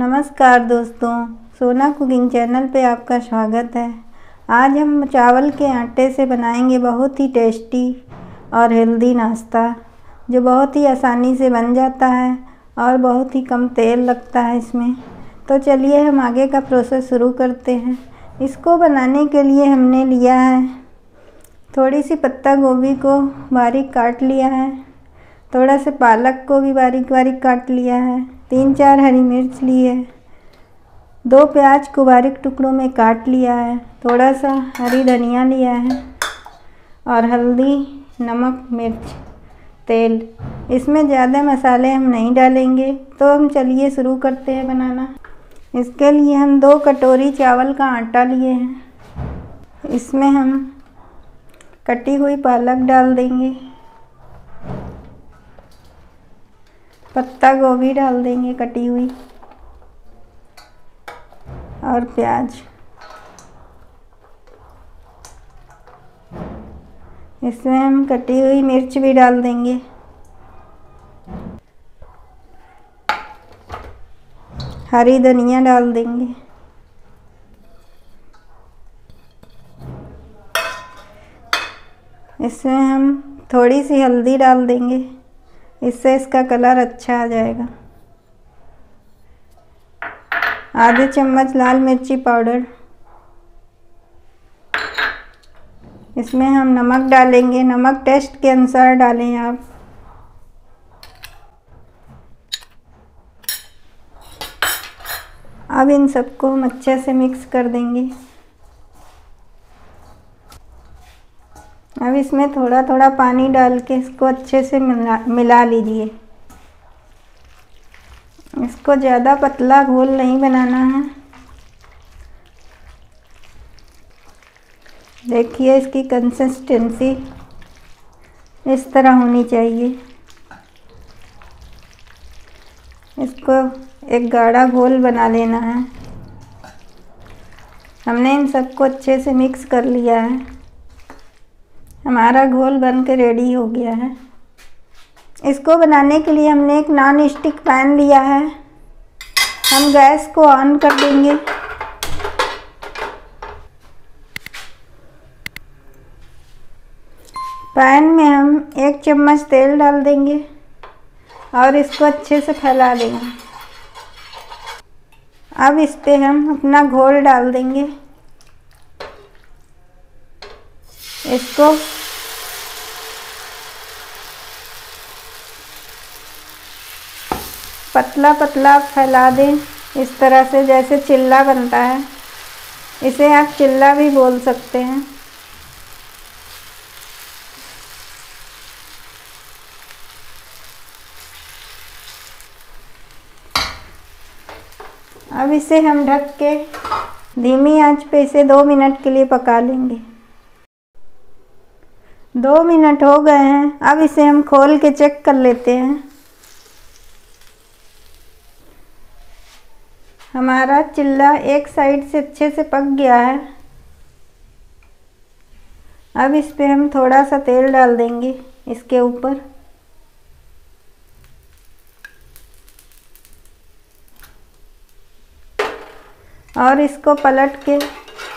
नमस्कार दोस्तों, सोना कुकिंग चैनल पे आपका स्वागत है। आज हम चावल के आटे से बनाएंगे बहुत ही टेस्टी और हेल्दी नाश्ता, जो बहुत ही आसानी से बन जाता है और बहुत ही कम तेल लगता है इसमें। तो चलिए हम आगे का प्रोसेस शुरू करते हैं। इसको बनाने के लिए हमने लिया है थोड़ी सी पत्ता गोभी को बारीक काट लिया है, थोड़ा सा पालक को भी बारीक बारीक काट लिया है, 3-4 हरी मिर्च ली है, 2 प्याज को बारीक टुकड़ों में काट लिया है, थोड़ा सा हरी धनिया लिया है और हल्दी, नमक, मिर्च, तेल। इसमें ज़्यादा मसाले हम नहीं डालेंगे। तो हम चलिए शुरू करते हैं बनाना। इसके लिए हम 2 कटोरी चावल का आटा लिए हैं। इसमें हम कटी हुई पालक डाल देंगे, पत्ता गोभी डाल देंगे कटी हुई और प्याज। इसमें हम कटी हुई मिर्च भी डाल देंगे। हरी धनिया डाल देंगे। इसमें हम थोड़ी सी हल्दी डाल देंगे, इससे इसका कलर अच्छा आ जाएगा। आधे चम्मच लाल मिर्ची पाउडर। इसमें हम नमक डालेंगे, नमक टेस्ट के अनुसार डालें आप। अब इन सबको हम अच्छे से मिक्स कर देंगे। अब इसमें थोड़ा थोड़ा पानी डाल के इसको अच्छे से मिला लीजिए। इसको ज़्यादा पतला घोल नहीं बनाना है। देखिए इसकी कंसिस्टेंसी इस तरह होनी चाहिए। इसको एक गाढ़ा घोल बना लेना है। हमने इन सबको अच्छे से मिक्स कर लिया है। हमारा घोल बन के रेडी हो गया है। इसको बनाने के लिए हमने एक नॉन स्टिक पैन लिया है। हम गैस को ऑन कर देंगे। पैन में हम 1 चम्मच तेल डाल देंगे और इसको अच्छे से फैला देंगे। अब इस पे हम अपना घोल डाल देंगे। इसको पतला पतला फैला दें इस तरह से, जैसे चिल्ला बनता है। इसे आप चिल्ला भी बोल सकते हैं। अब इसे हम ढक के धीमी आंच पे इसे 2 मिनट के लिए पका लेंगे। 2 मिनट हो गए हैं। अब इसे हम खोल के चेक कर लेते हैं। हमारा चिल्ला एक साइड से अच्छे से पक गया है। अब इस पे हम थोड़ा सा तेल डाल देंगे इसके ऊपर। और इसको पलट के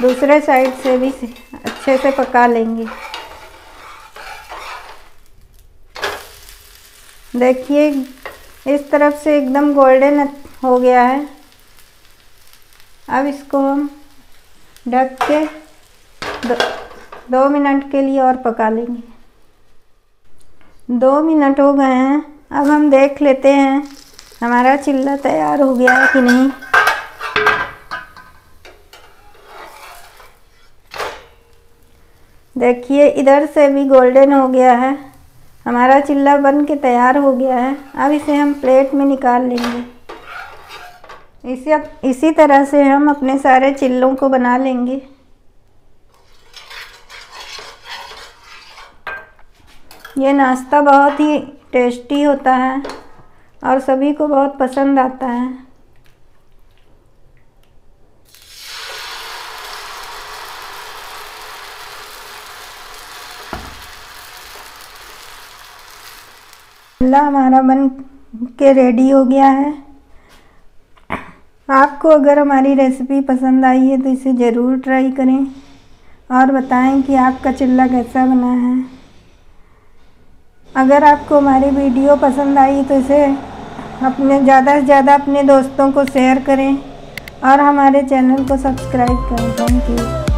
दूसरे साइड से भी अच्छे से पका लेंगे। देखिए इस तरफ से एकदम गोल्डन हो गया है। अब इसको हम ढक के 2 मिनट के लिए और पका लेंगे। 2 मिनट हो गए हैं। अब हम देख लेते हैं हमारा चिल्ला तैयार हो गया है कि नहीं। देखिए इधर से भी गोल्डन हो गया है। हमारा चिल्ला बन के तैयार हो गया है। अब इसे हम प्लेट में निकाल लेंगे। इसी तरह से हम अपने सारे चिल्लों को बना लेंगे। ये नाश्ता बहुत ही टेस्टी होता है और सभी को बहुत पसंद आता है। चिल्ला हमारा बन के रेडी हो गया है। आपको अगर हमारी रेसिपी पसंद आई है तो इसे ज़रूर ट्राई करें और बताएं कि आपका चिल्ला कैसा बना है। अगर आपको हमारी वीडियो पसंद आई तो इसे अपने ज़्यादा से ज़्यादा अपने दोस्तों को शेयर करें और हमारे चैनल को सब्सक्राइब करें। Thank you.